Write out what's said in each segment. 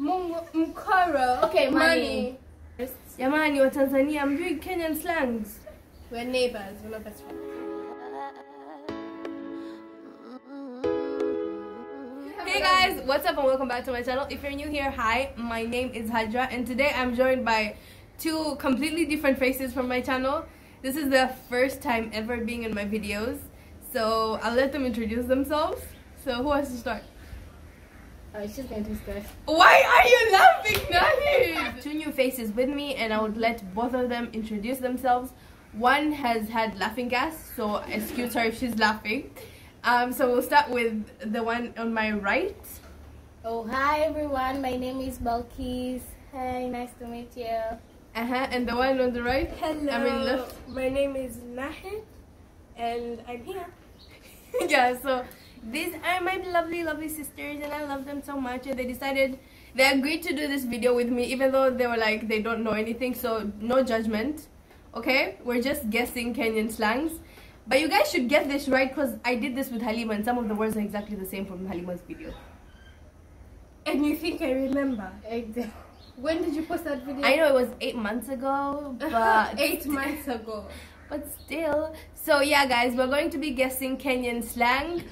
Mungu, mkoro. Okay, money. Jamani wa Tanzania, mjui Kenyan slangs. We're neighbors, we're not best friends. Hey guys, what's up and welcome back to my channel. If you're new here, hi, my name is Hajra and today I'm joined by two completely different faces from my channel. This is their first time ever being in my videos, so I'll let them introduce themselves. So who wants to start? Oh, she's going to start. Why are you laughing, Nahid? Two new faces with me and I would let both of them introduce themselves. One has had laughing gas, so excuse her if she's laughing. So we'll start with the one on my right. Oh, hi everyone, my name is Balkis. Hi, nice to meet you. And the one on the right? Hello, my name is Nahid and I'm here. Yeah, so these are my lovely, lovely sisters and I love them so much, and they decided they agreed to do this video with me even though they were like they don't know anything, so no judgment. Okay, we're just guessing Kenyan slangs, but you guys should get this right because I did this with Halima and some of the words are exactly the same from Halima's video. And you think I remember? Exactly. When did you post that video? I know it was 8 months ago, but 8 months ago. But still, so yeah guys, we're going to be guessing Kenyan slang.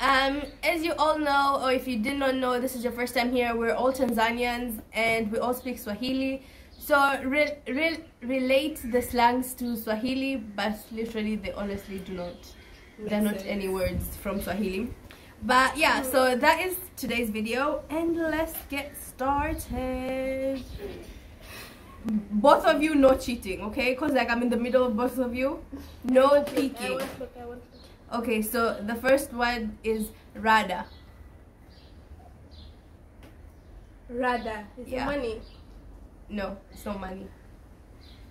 As you all know, or if you did not know, this is your first time here, we're all Tanzanians and we all speak Swahili. So relate the slangs to Swahili, but literally they honestly do not. There are not any words from Swahili. But yeah, so that is today's video and let's get started. Both of you, no cheating, okay? Because like I'm in the middle of both of you. No peeking. Okay, so the first one is rada. Rada. Is it money? No, it's not money.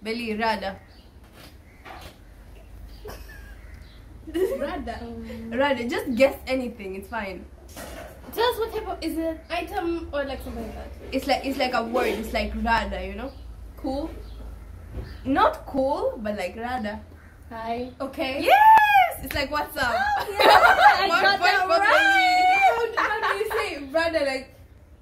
Beli rada. Rada. Rada. Just guess anything. It's fine. Tell us what type of is it? Item or like something like that. It's like a word. It's like rada. You know. Cool. Not cool, but like rada. Hi. Okay. Yes. It's like what's up. Oh, yeah. I got that right. How do you say rada? Like.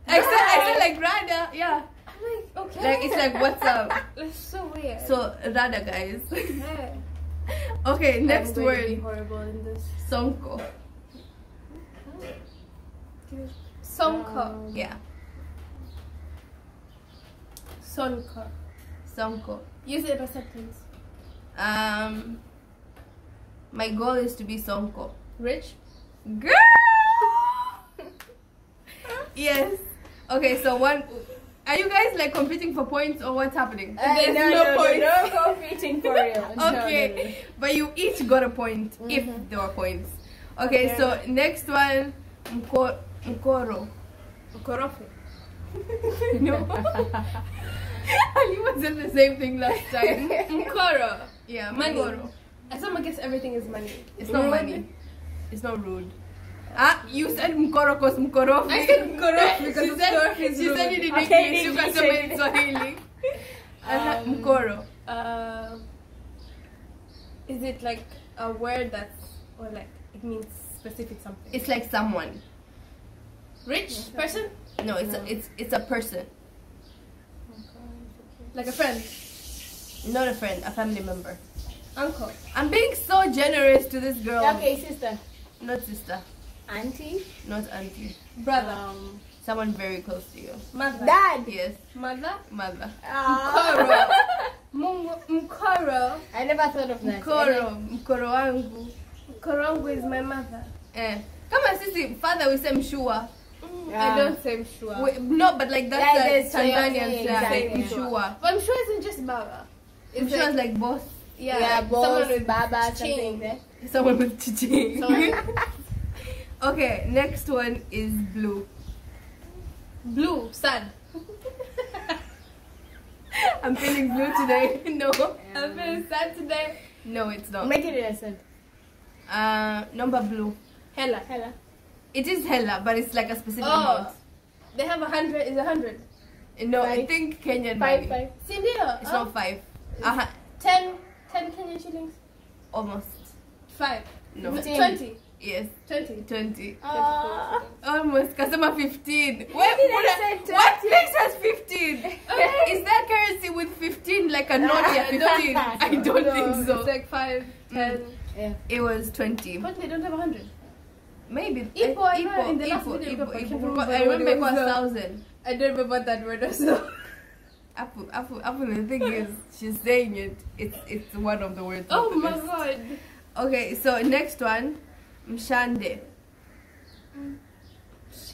I said like rada. Yeah. Like, okay. Like it's like what's up. It's so weird. So rada, guys. Yeah. Okay, next word. Really horrible in this. Sonko. Sonko. Yeah. Sonko. Sonko. Use it in a sentence. My goal is to be sonko. Rich? Girl. Yes. Okay, so one. Are you guys like competing for points or what's happening? There's no points. No competing for real. Okay, no, really. But you each got a point if there were points. Okay, so next one, mkoro. Mkorofi. No. Ali wasn't the same thing last time. Mkoro. Yeah, mkoro. As someone gets everything is money. It's not money. It's not rude. Ah, you said mkoro because mkorofi. I said mkorofi because she said it in English. You guys said in Swahili. Mkoro. Is it like a word that's or like it means specific something? It's like someone. Rich person? No, it's a person. Like a friend. Not a friend, a family member. Uncle. I'm being so generous to this girl. Okay, sister. Not sister. Auntie? Not auntie. Brother. Someone very close to you. Mother. Dad. Yes. Mother? Mother. Mkoro. Mkoro. I never thought of that. Mkoro wangu. Mkoro wangu is my mother. Eh. Come on, sissy. Father, we say mshua. Yeah. I don't say mshua. No, but like that's like Tanzanian say mshua. But mshua isn't just baba. Mshua is like both. Yeah, both. Someone with baba, something there. Someone with chichi. Okay, next one is blue. Blue, sad. I'm feeling blue today. No. I'm feeling sad today. No, it's not. Make it innocent. Number blue. Hella. Hella. It is hella, but it's like a specific amount. They have 100. Is 100? No, five. I think Kenyan money. Five. It's not five. 10 Kenyan shillings. Almost. 5. No. 20. Yes. 20. 20. Almost. Customer 15. Wait, what? 20. cannot yet be 15. I don't think so. It's like 5, 10. Yeah. It was 20. But they don't have 100. Maybe. Ipo. I remember it was 1,000. I don't remember that word also. Apple, the thing is, she's saying it. It's one of the words. Oh my god. Okay, so next one, Mshande.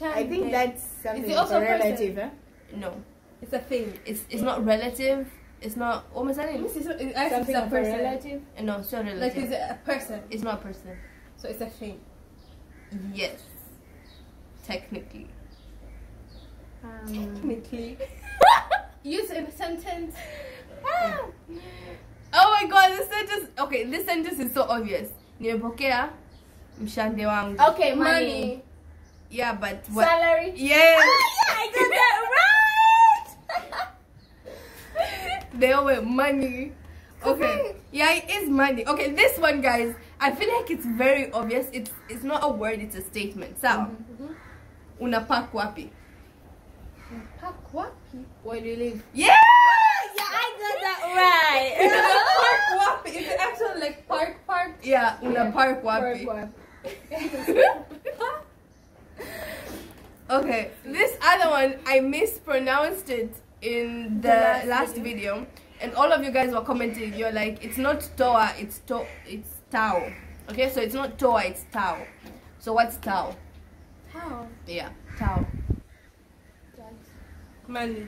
I think that's something relative, eh? No. It's a thing. It's not relative. It's not almost anything. It's a person. Relative? No, it's not relative. Like is it a person? It's not a person. So it's a thing. Yes. Technically. Technically. Use in a sentence. Ah. Oh my god, this sentence. Okay, this sentence is so obvious. Nimepokea mshande wangu. Okay, money. Yeah, but what? Salary. Yes. Oh, yeah, I got that right. They all went money. Okay. Yeah, it is money. Okay, this one, guys. I feel like it's very obvious. It's not a word. It's a statement. So, unapak wapi? Unapak wapi? Where do you live? Yeah. Yeah, I got that right. Unapak wapi. Is it actually like park? Yeah, unapak wapi. Okay, this other one, I mispronounced it in the last video, and all of you guys were commenting, you're like, it's not toa, it's tau. Okay, so it's not toa, it's tau. So what's tau? Tau? Yeah, tau. Money.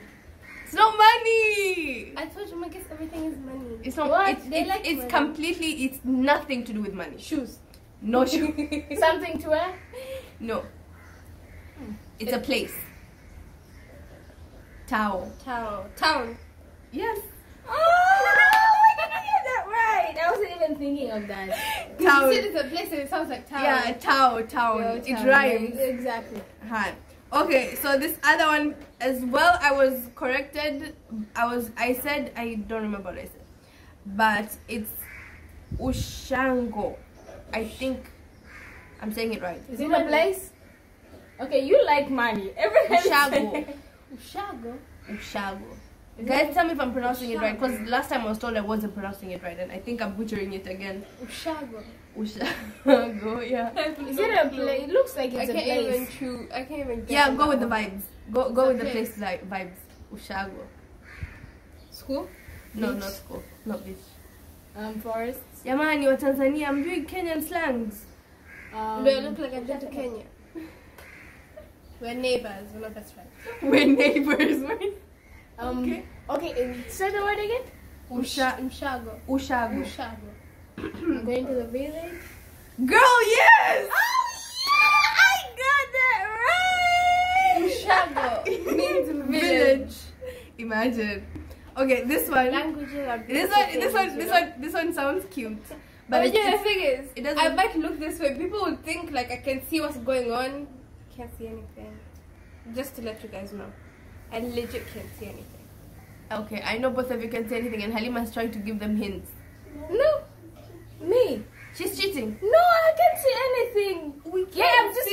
It's not money! I told you, I guess everything is money. It's not, what? It's completely, it's nothing to do with money. Shoes. No shoes. Something to wear? No. It's a place. Town. Yes. Oh, I didn't get that right. I wasn't even thinking of that. Town. You said it's a place and it sounds like town. Yeah, town. No, it town. Rhymes. Yeah, exactly. Hi. Okay, so this other one as well, I was corrected. I don't remember what I said, but it's Ushango. I think I'm saying it right. Is it a place? Okay, you like money. Ushago. Guys, tell me if I'm pronouncing it right, because last time I was told I wasn't pronouncing it right, and I think I'm butchering it again. Ushago, yeah. Is it a place? It looks like it's a place. I can't even. Yeah, go with the vibes. Go with the place like vibes. Ushago. School? No, not school. Not beach. Forest. Yamani or Tanzania. I'm doing Kenyan slangs. They look like I'm going to Kenya. We're neighbors, we're not best friends. We're neighbors, right? Okay, say the word again? Ushago. I'm going to the village. Girl, yes! Oh, yeah! I got that right! Ushago means village. Imagine. Okay, this one. This one sounds cute. But the thing is, I might look this way. People would think like I can see what's going on. Can't see anything. Just to let you guys know, I legit can't see anything. Okay, I know both of you can see anything, and Halima's trying to give them hints. No, me. She's cheating. No, I can't see anything. I'm just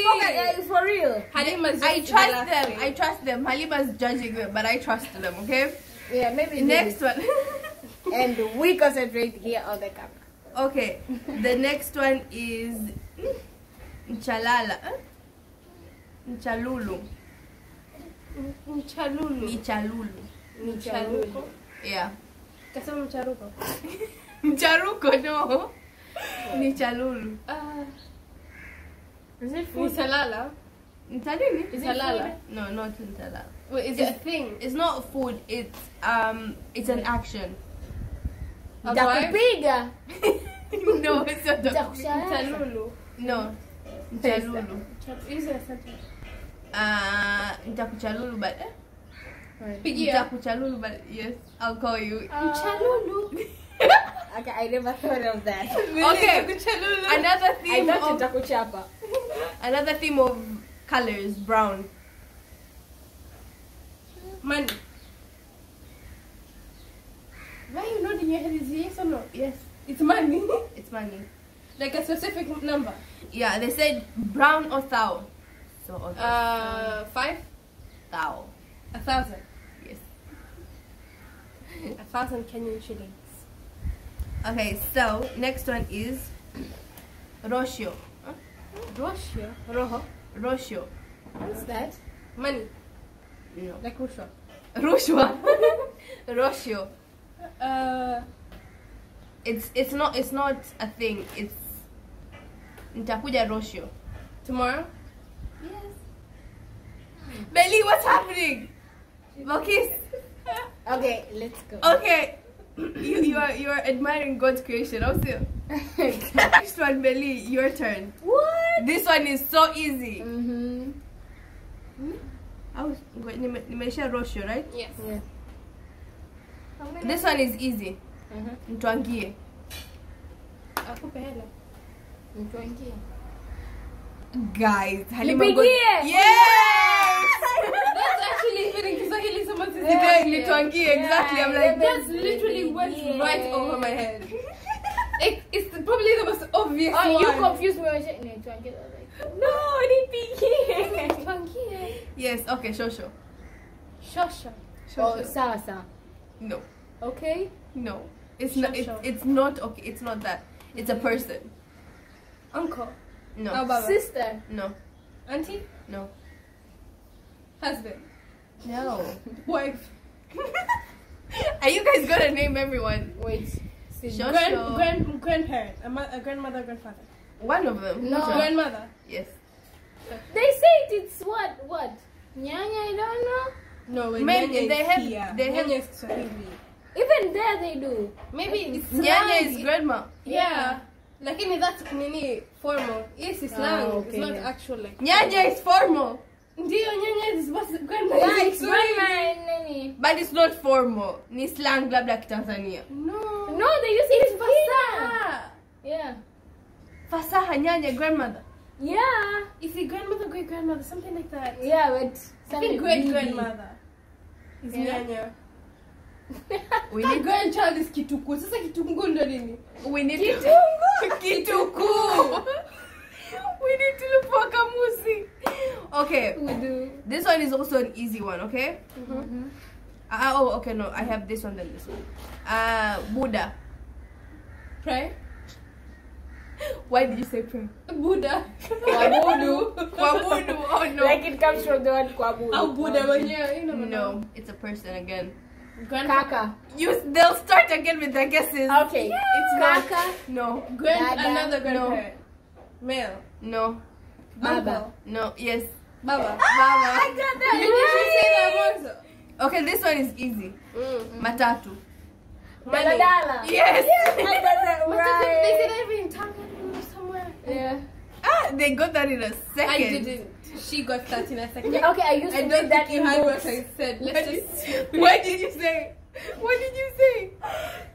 for real. Halima's. I trust them. Halima's judging them, but I trust them. Okay. Yeah, maybe. Next one. And we concentrate here on the camera. Okay. The next one is Nchalala. Michalulu. Yeah. Kasama mcharuko. Mcharuko, no. Michalulu. Is it food? Michalala. Michalini? Is it food? No, not michalala. Wait, is it a thing? It's not food. It's an action. Dakupiga. No, it's not dakupiga. Michalulu. No. Michalulu. Is it a sentence? Nitakuchalulu but Nitakuchalulu but yes, I'll call you Nchalulu. Okay, I never thought of that. Okay, another theme of colors, brown. Money. Why are you nodding your head? Is it yes or no? Yes. It's money. It's money. Like a specific number. Yeah, they said brown or thou. So or thou. 5? Thou. 1,000. Yes. 1,000 Kenyan shillings. Okay, so next one is Roshio. Huh? Roshio? Roho? Roshio. What's that? Money. No. Like Rushwa. Rushwa. Roshio. It's not a thing. It's Nitakuja Roshio. Tomorrow? Yes. Belly, what's happening? Balkis. Okay, let's go. Okay. You are admiring God's creation also. Next one, Belly, your turn. What? This one is so easy. I was nimesha Roshio, right? Yes. Yeah. This one is easy. Mtuangie. Akupe hela. Mtuangie. Guys, Halima. Yes! That's actually fitting because I hear someone says Mtuangie. Exactly. I'm like, that's literally what's right over my head. It's probably the most obvious one. You confused me when you said Mtuangie. No, I didn't Mtuangie. Yes, okay, Shosho. Shosho. Oh, Sasa. No. Okay? No. It's not it's not okay. It's not that. It's a person. Uncle? No. Baba. Sister? No. Auntie? No. Husband? No. Wife. Are you guys gonna name everyone? Wait. Grandparent. A grandmother, grandfather. One of them. No. Grandmother. Yes. They say it's what? Nyanya, I don't know. No, men, they have Swahili. Even there they do. Maybe it's Nyanya is grandma. Yeah. Like in that's nini formal. Yes, it's slang. Okay. It's not actual like Nyanya is formal. Ndio Nyanya is grandma. Yeah, it's grandma. But it's not formal. Ni slang labda Tanzania. No. No, they use it as fasaha. Yeah. Fasaha Nyanya grandmother. Yeah. Is it grandmother, great grandmother, something like that? Yeah, but I think great grandmother. Is Nyanya. We need grandchild is Kituku. Sasa Kitungu ndo nini? We need Kitungu. Kituku. We need to look for Kamusi. Okay. We do. This one is also an easy one, okay? Okay, no. I have this one than this one. Buddha. Pray. Why did you say pray? Buddha. Kwabudu. Kwabudu. Oh no. Like it comes from the word Kwabudu. Oh, Buddha. No, it's a person again. Kaka. They'll start again with their guesses. Okay. Yeah. It's Kaka. No. Another grandparent. No. Male. No. Baba. No. Yes. Baba. Baba. I got that. You didn't say that also. Okay, this one is easy. Matatu. Daladala. Yes. I got that right. They did everything in Tanzania. Yeah. Ah, they got that in a second. I didn't. She got that in a second. Yeah, okay, I used to do that in what I said. What did you say? What did you say?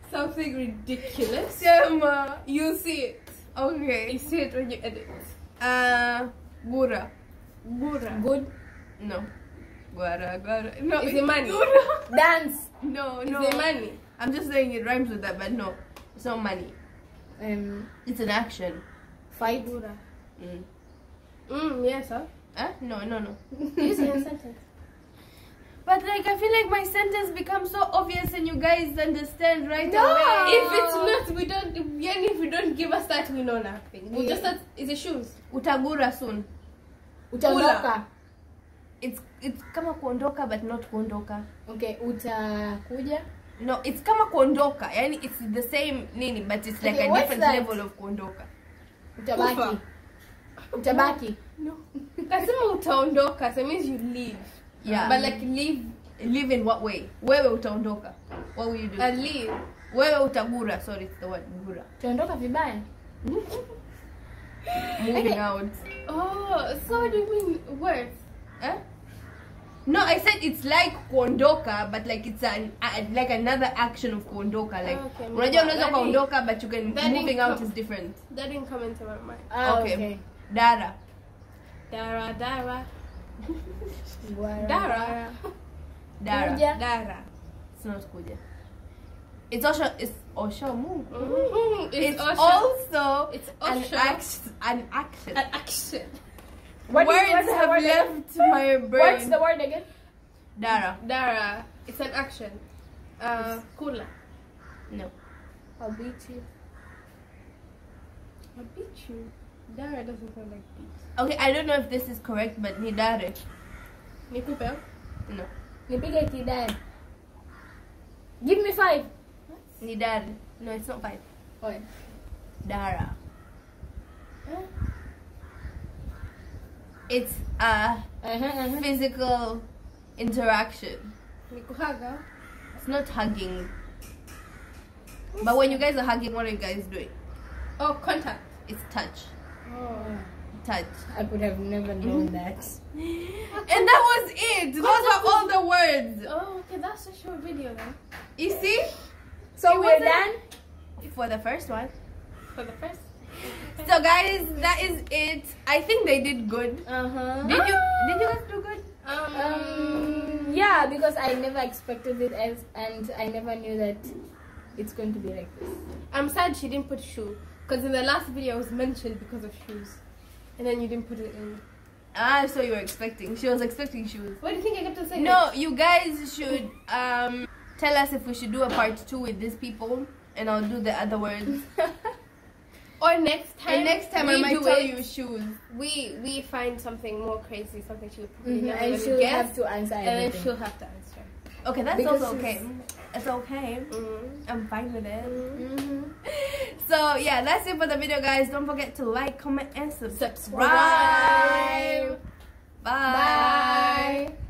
Something ridiculous. Shema. You see it. Okay. You see it when you edit. Gura. Gura. Good? No. Guara, guara. No. Is it money? Gura. Dance. No, no. Is it money? I'm just saying it rhymes with that, but no. It's not money. It's an action. Fight. Yes, huh? No. Use your sentence. But like, I feel like my sentence becomes so obvious and you guys understand right away. If it's not, we don't, if you don't give us that, we know nothing. We just that is the shoes. Utagura soon. Utaondoka. It's kama kuondoka but not kuondoka. Okay, utakuja. No, it's kama kuondoka. Yani it's the same nini, but it's like a different level of kuondoka. Utabaki. Utabaki. No. Kasema utaondoka, so it means you leave. Yeah. But like leave in what way? Wewe utaondoka. What will you do? I'll leave. Wewe utagura. Sorry, it's the word gura. Utaondoka vibaya. Moving out. Oh, so do you mean words? Huh? No, I said it's like kuondoka, but like it's an like another action of kuondoka. Like unajua unaweza kuondoka, but you can moving out is different. That didn't come into my mind. Okay. Dara. Dara, Dara. Dara. Dara. Dara. It's not kuja. It's Oshamu. It's also an action. An action. Words have left my brain. What's the word again? Dara. Dara. It's an action. Kula. No. I'll beat you. I'll beat you. Dara doesn't sound like beat. Okay, I don't know if this is correct, but ni dare. Ni kupe? No. Ni pige ki dare. Give me 5. What? Ni dare. No, it's not 5. What? Dara. Huh? It's a physical interaction. Ni kuhaga? It's not hugging. But when you guys are hugging, what are you guys doing? Oh, contact. It's touch. Oh. Touch. I could have never known that. And that was it. Those were all the words. Oh, okay. That's a short video then. You see? So we're done for the first one. For the first. So guys, that is it. I think they did good. Did you guys do good? Yeah, because I never expected it and I never knew that it's going to be like this. I'm sad she didn't put shoe, because in the last video I was mentioned because of shoes, and then you didn't put it in. Ah, so you were expecting. She was expecting shoes. What do you think I kept on saying? No, you guys should tell us if we should do a part 2 with these people, and I'll do the other words. Or next time. And next time I might tell you shoes. We find something more crazy, something she would probably never guess. And she'll have to answer everything. And then she'll have to answer. Okay, that's also okay. It's okay. I'm fine with it. So yeah, that's it for the video, guys. Don't forget to like, comment, and subscribe. Bye. Bye.